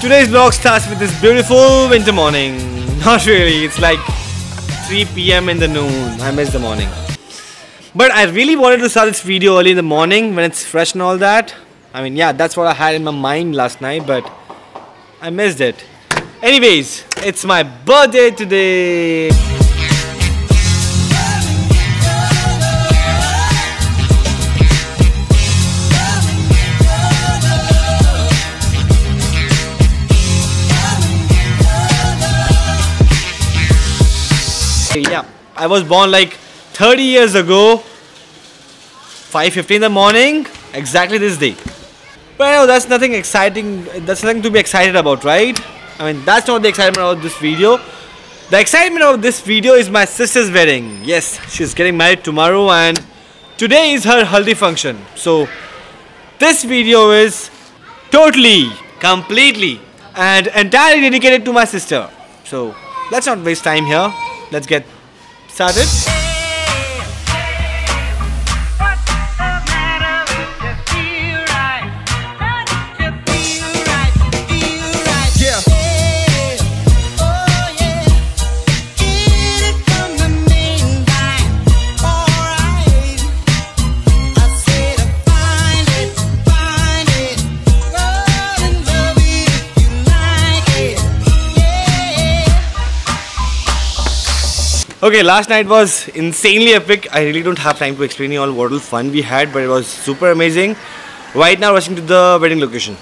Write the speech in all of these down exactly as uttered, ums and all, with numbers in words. Today's vlog starts with this beautiful winter morning. Not really, it's like three p m in the noon. I miss the morning. But I really wanted to start this video early in the morning when it's fresh and all that. I mean, yeah, that's what I had in my mind last night, but I missed it. Anyways, it's my birthday today. Yeah, I was born like thirty years ago, five fifteen in the morning, exactly this day. But no, that's nothing exciting, that's nothing to be excited about, right? I mean, that's not the excitement of this video. The excitement of this video is my sister's wedding. Yes, she's getting married tomorrow and today is her haldi function. So, this video is totally, completely and entirely dedicated to my sister. So, let's not waste time here. Let's get started. Okay, last night was insanely epic. I really don't have time to explain you all what all fun we had, but it was super amazing. Right now, rushing to the wedding location.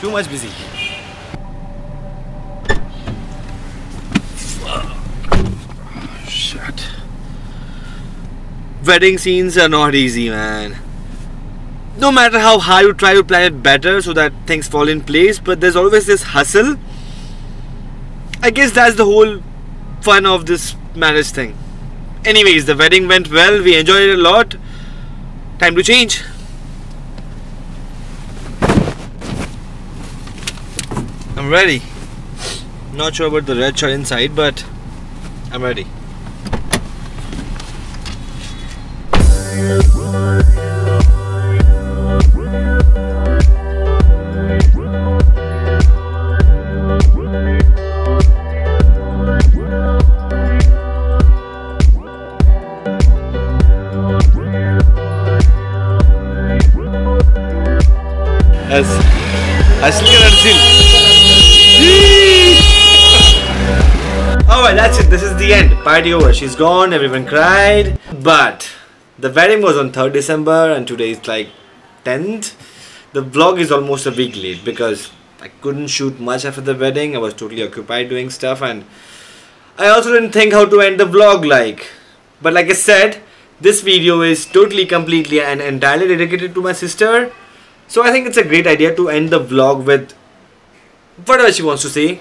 Too much busy. Oh, shit. Wedding scenes are not easy, man. No matter how hard you try to plan it better so that things fall in place, but there's always this hustle. I guess that's the whole fun of this marriage thing. Anyways, the wedding went well. We enjoyed it a lot. Time to change. I'm ready. Not sure about the red shirt inside, but I'm ready. As as Alright, that's it. This is the end. Party over. She's gone. Everyone cried. But the wedding was on third December and today is like tenth. The vlog is almost a week late because I couldn't shoot much after the wedding. I was totally occupied doing stuff and I also didn't think how to end the vlog like. But like I said, this video is totally, completely and entirely dedicated to my sister. So I think it's a great idea to end the vlog with whatever she wants to say.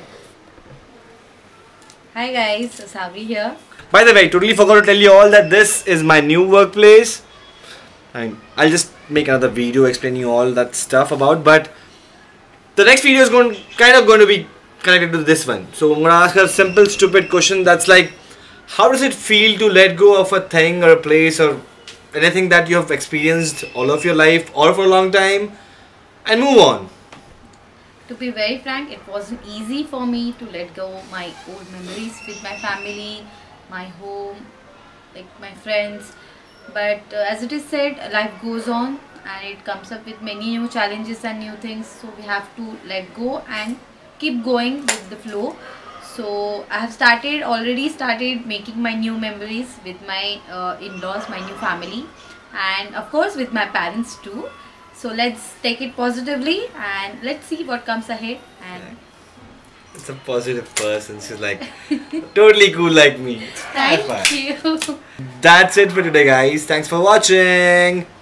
Hi guys, Savi here. By the way, I totally forgot to tell you all that this is my new workplace. I mean, I'll just make another video explaining you all that stuff about, but the next video is going kind of going to be connected to this one. So I'm going to ask her a simple stupid question that's like, how does it feel to let go of a thing or a place or anything that you have experienced all of your life or for a long time and move on? To be very frank, it wasn't easy for me to let go my old memories with my family, my home, like my friends. But uh, as it is said, life goes on. and it comes up with many new challenges and new things, so we have to let go and keep going with the flow. So I have started already started making my new memories with my uh, in-laws, my new family, and of course with my parents too. So let's take it positively and let's see what comes ahead. And it's a positive person. She's like totally cool like me. Thank you. That's it for today, guys. Thanks for watching.